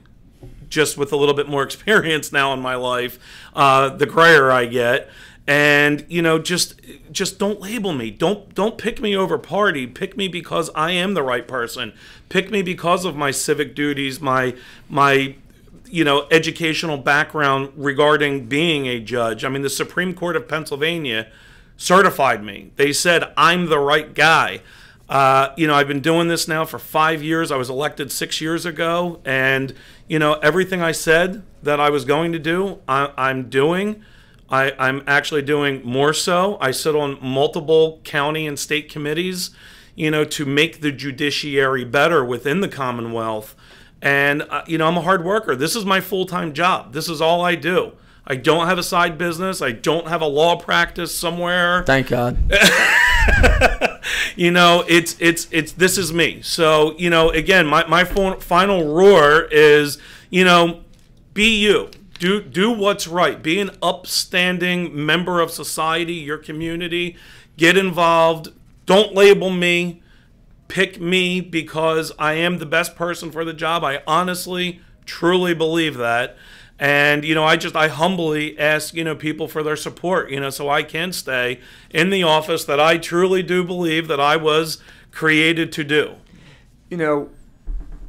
just with a little bit more experience now in my life, uh, the grayer I get. And, you know, just just don't label me. Don't don't pick me over party. Pick me because I am the right person. Pick me because of my civic duties, my my... you know, educational background regarding being a judge. I mean, the Supreme Court of Pennsylvania certified me. They said, I'm the right guy. Uh, you know, I've been doing this now for five years. I was elected six years ago. And, you know, everything I said that I was going to do, I, I'm doing. I, I'm actually doing more so. I sit on multiple county and state committees, you know, to make the judiciary better within the Commonwealth. And, uh, you know, I'm a hard worker. This is my full-time job. This is all I do. I don't have a side business. I don't have a law practice somewhere. Thank God. You know, it's, it's, it's, this is me. So, you know, again, my, my final roar is, you know, be you. Do, do what's right. Be an upstanding member of society, your community. Get involved. Don't label me. Pick me because I am the best person for the job. I honestly, truly believe that. And, you know, I just, I humbly ask, you know, people for their support, you know, so I can stay in the office that I truly do believe that I was created to do. You know,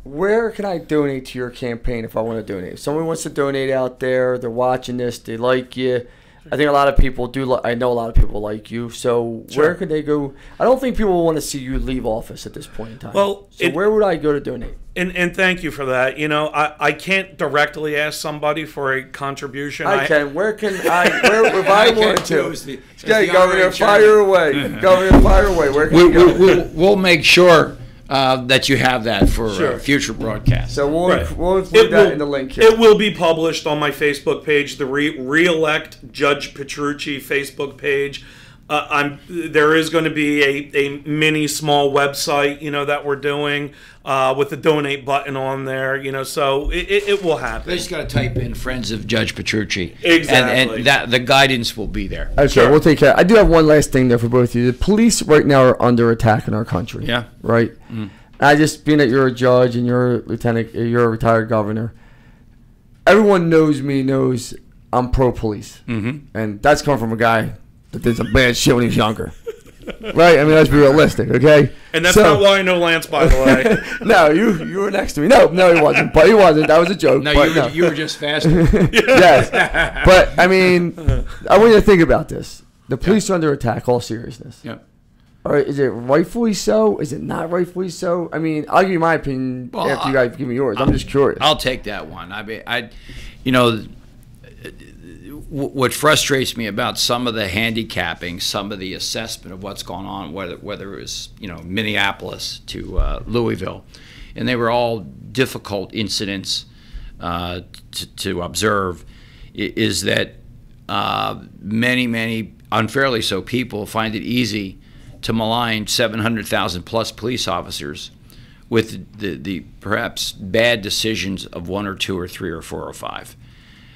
where can I donate to your campaign if I want to donate? If someone wants to donate out there, they're watching this, they like you. I think a lot of people do. I know a lot of people like you. So sure. Where could they go? I don't think people want to see you leave office at this point in time. Well, so it, where would I go to donate? And and thank you for that. You know, I, I can't directly ask somebody for a contribution. I, I can. Where can I? Where if I, I want to? The, yeah, the go here, fire away. Go here, fire away. Where can we, we go? We'll, we'll make sure. Uh, that you have that for sure. uh, future broadcasts. So we'll, right. we'll include it that will, in the link here. It will be published on my Facebook page, the re Re-Elect Judge Petrucci Facebook page. Uh, I'm, there is going to be a, a mini small website, you know, that we're doing uh, with the donate button on there, you know, so it, it, it will happen. They just got to type in Friends of Judge Petrucci. Exactly. And, and that, the guidance will be there. Okay, sure. We'll take care. I do have one last thing there for both of you. The police right now are under attack in our country. Yeah. Right? Mm. I just, being that you're a judge and you're a lieutenant, you're a retired governor, everyone knows me, knows I'm pro-police. Mm-hmm. And that's coming from a guy that did some bad shit when he was younger. Right? I mean, let's be realistic, okay? And that's so, not why I know Lance, by the way. No, you you were next to me. No, no, he wasn't. But he wasn't. That was a joke. No, but you, were, no. you were just faster. Yes. But, I mean, I want you to think about this. The police yeah. are under attack, all seriousness. Yeah. All right, is it rightfully so? Is it not rightfully so? I mean, I'll give you my opinion well, after I, you guys give me yours. I'm, I'm just curious. I'll take that one. I mean, I, you know, what frustrates me about some of the handicapping, some of the assessment of what's going on, whether whether it was, you know, Minneapolis to uh, Louisville, and they were all difficult incidents uh, to, to observe, is that uh, many, many, unfairly so, people find it easy to malign seven hundred thousand plus police officers with the, the perhaps bad decisions of one or two or three or four or five.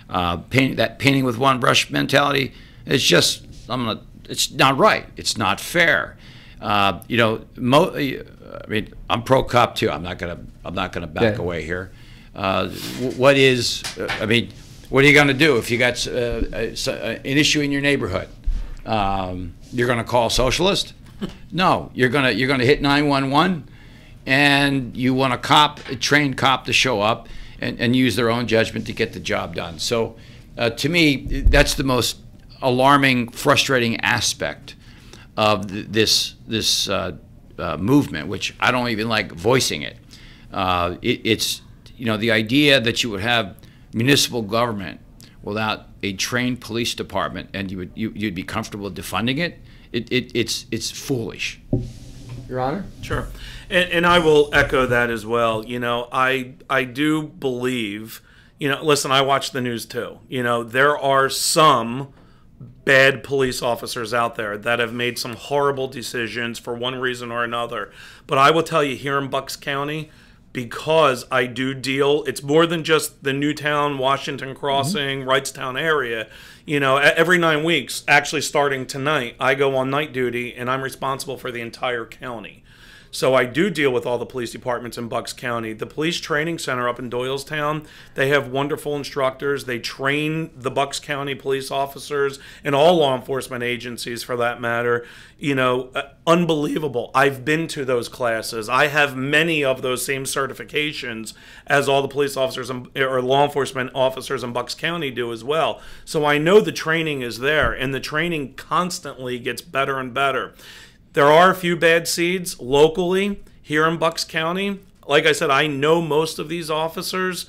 Uh, paint, that painting with one brush mentality, it's just, I'm gonna, it's not right. It's not fair. Uh, you know, mo I mean, I'm pro cop too. I'm not gonna, I'm not gonna back yeah. away here. Uh, what is, I mean, what are you gonna do if you got uh, an issue in your neighborhood? Um, you're gonna call socialist? No, you're gonna you're gonna hit nine one one, and you want a cop, a trained cop, to show up. And, and use their own judgment to get the job done. So uh, to me, that's the most alarming, frustrating aspect of th this this uh, uh, movement, which I don't even like voicing it. Uh, it. It's, you know, the idea that you would have municipal government without a trained police department, and you would you, you'd be comfortable defunding it, it, it it's it's foolish. Your Honor? Sure. And, and I will echo that as well. You know, I I do believe, you know, listen, I watch the news too. You know, there are some bad police officers out there that have made some horrible decisions for one reason or another. But I will tell you, here in Bucks County, because I do deal, it's more than just the Newtown, Washington Crossing, mm-hmm. Wrightstown area. You know, every nine weeks, actually starting tonight, I go on night duty and I'm responsible for the entire county. So I do deal with all the police departments in Bucks County. The police training center up in Doylestown, they have wonderful instructors. They train the Bucks County police officers and all law enforcement agencies for that matter. You know, uh, unbelievable. I've been to those classes. I have many of those same certifications as all the police officers and, or law enforcement officers in Bucks County do as well. So I know the training is there, and the training constantly gets better and better. There are a few bad seeds locally here in Bucks County. Like I said, I know most of these officers.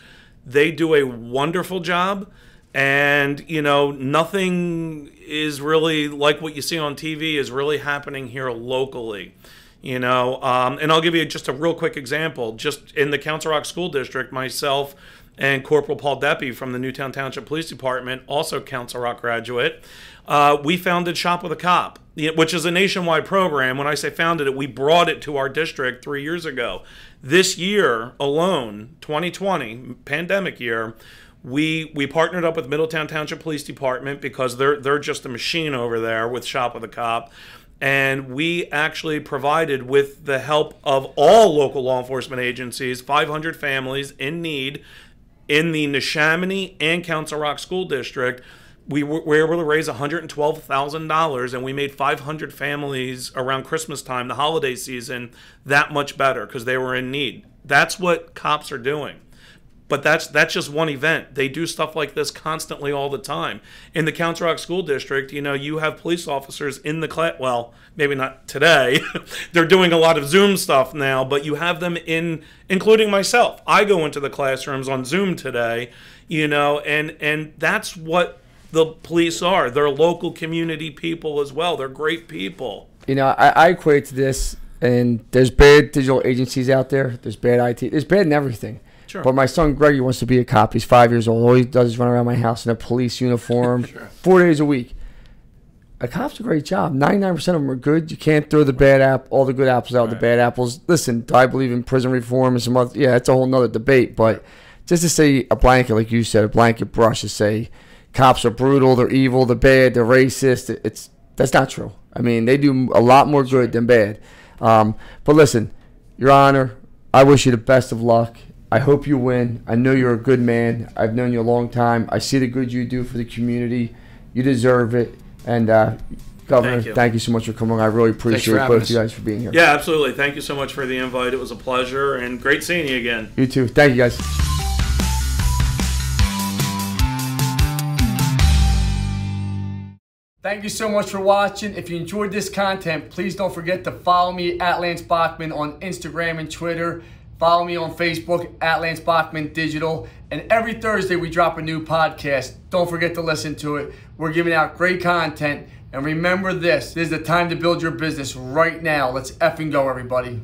They do a wonderful job. And, you know, nothing is really like what you see on T V is really happening here locally, you know. Um, and I'll give you just a real quick example. Just in the Council Rock School District, myself and Corporal Paul Deppe from the Newtown Township Police Department, also Council Rock graduate, uh, we founded Shop with a Cop, which is a nationwide program. When I say founded it, we brought it to our district three years ago. This year alone, twenty twenty, pandemic year, We, we partnered up with Middletown Township Police Department because they're, they're just a machine over there with Shop with a Cop. And we actually provided, with the help of all local law enforcement agencies, five hundred families in need in the Neshaminy and Council Rock School District. We were, we were able to raise one hundred twelve thousand dollars, and we made five hundred families around Christmas time, the holiday season, that much better because they were in need. That's what cops are doing. But that's that's just one event. They do stuff like this constantly all the time. In the Council Rock School District, you know, you have police officers in the class. Well, maybe not today. They're doing a lot of Zoom stuff now, but you have them in, including myself. I go into the classrooms on Zoom today, you know, and, and that's what the police are. They're local community people as well. They're great people. You know, I, I equate to this, and there's bad digital agencies out there. There's bad I T. There's bad in everything. Sure. But my son Gregory wants to be a cop. He's five years old. All he does is run around my house in a police uniform sure. four days a week. A cop's a great job. ninety-nine percent of them are good. You can't throw the bad apple, all the good apples out, right. The bad apples. Listen, do I believe in prison reform and some other? Yeah, that's a whole nother debate. But just to say a blanket, like you said, a blanket brush to say cops are brutal, they're evil, they're bad, they're racist. It's that's not true. I mean, they do a lot more good than bad. Um, but listen, Your Honor, I wish you the best of luck. I hope you win. I know you're a good man. I've known you a long time. I see the good you do for the community. You deserve it. And, uh, Governor, thank you. thank you so much for coming. I really appreciate both of you guys for being here. Yeah, absolutely. Thank you so much for the invite. It was a pleasure, and great seeing you again. You too. Thank you, guys. Thank you so much for watching. If you enjoyed this content, please don't forget to follow me at Lance Bachmann on Instagram and Twitter. Follow me on Facebook at Lance Bachmann Digital. And every Thursday we drop a new podcast. Don't forget to listen to it. We're giving out great content. And remember this, this is the time to build your business right now. Let's effing go, everybody.